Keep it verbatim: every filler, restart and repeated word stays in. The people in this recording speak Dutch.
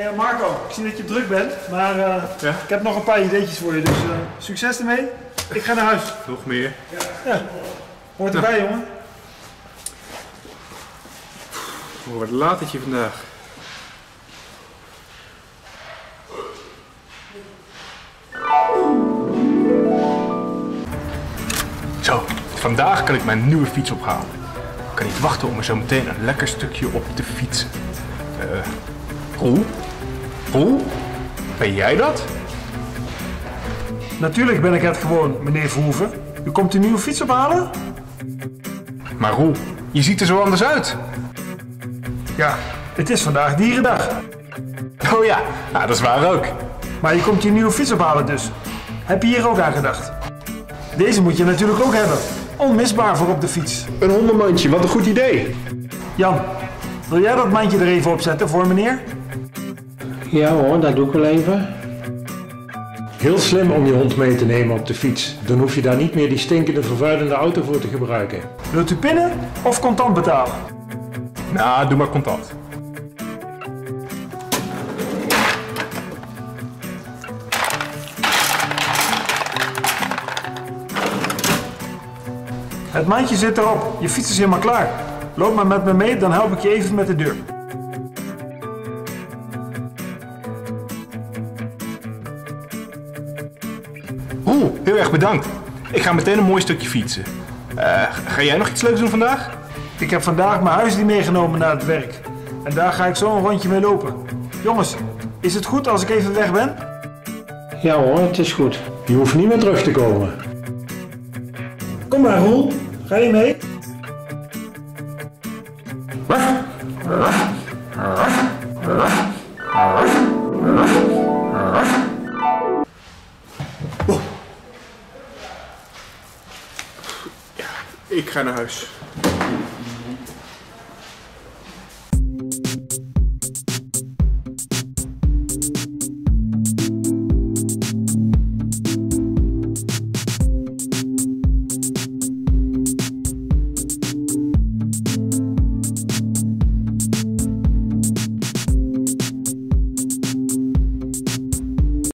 Hey Marco, ik zie dat je druk bent, maar uh, ja? ik heb nog een paar ideetjes voor je, dus uh, succes ermee. Ik ga naar huis. Nog meer. Ja. Ja. Hoort erbij, nou. Jongen. Oh, wat laat het je vandaag. Zo, vandaag kan ik mijn nieuwe fiets ophalen. Ik kan niet wachten om er zo meteen een lekker stukje op te fietsen. Uh, Roel? Roel? Ben jij dat? Natuurlijk ben ik het gewoon, meneer Verhoeven. U komt een nieuwe fiets ophalen? Maar Roel, je ziet er zo anders uit. Ja, het is vandaag Dierendag. Oh ja, nou, dat is waar ook. Maar je komt je nieuwe fiets ophalen dus. Heb je hier ook aan gedacht? Deze moet je natuurlijk ook hebben. Onmisbaar voor op de fiets. Een hondenmandje, wat een goed idee. Jan, wil jij dat mandje er even op zetten voor meneer? Ja hoor, dat doe ik wel even. Heel slim om je hond mee te nemen op de fiets. Dan hoef je daar niet meer die stinkende, vervuilende auto voor te gebruiken. Wilt u pinnen of contant betalen? Nou, doe maar contant. Het mandje zit erop. Je fiets is helemaal klaar. Loop maar met me mee, dan help ik je even met de deur. Oeh, heel erg bedankt. Ik ga meteen een mooi stukje fietsen. Uh, ga jij nog iets leuks doen vandaag? Ik heb vandaag mijn huisdier meegenomen naar het werk. En daar ga ik zo een rondje mee lopen. Jongens, is het goed als ik even weg ben? Ja hoor, het is goed. Je hoeft niet meer terug te komen. Kom maar Roel, ga je mee? Ik ga naar huis.